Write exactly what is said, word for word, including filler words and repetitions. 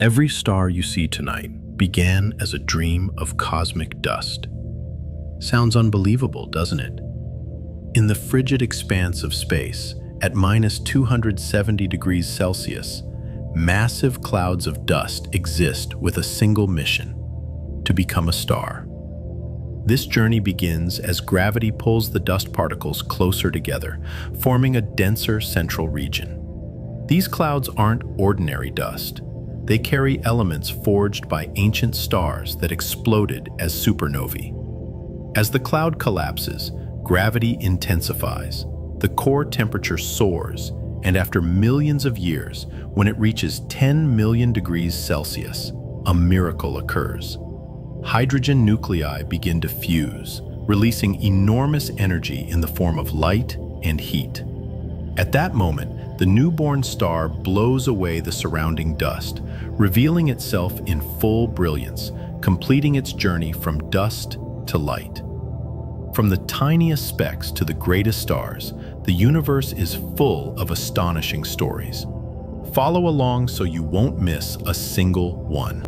Every star you see tonight began as a dream of cosmic dust. Sounds unbelievable, doesn't it? In the frigid expanse of space, at minus two hundred seventy degrees Celsius, massive clouds of dust exist with a single mission: to become a star. This journey begins as gravity pulls the dust particles closer together, forming a denser central region. These clouds aren't ordinary dust. They carry elements forged by ancient stars that exploded as supernovae. As the cloud collapses, gravity intensifies, the core temperature soars, and after millions of years, when it reaches ten million degrees Celsius, a miracle occurs. Hydrogen nuclei begin to fuse, releasing enormous energy in the form of light and heat. At that moment, the newborn star blows away the surrounding dust, revealing itself in full brilliance, completing its journey from dust to light. From the tiniest specks to the greatest stars, the universe is full of astonishing stories. Follow along so you won't miss a single one.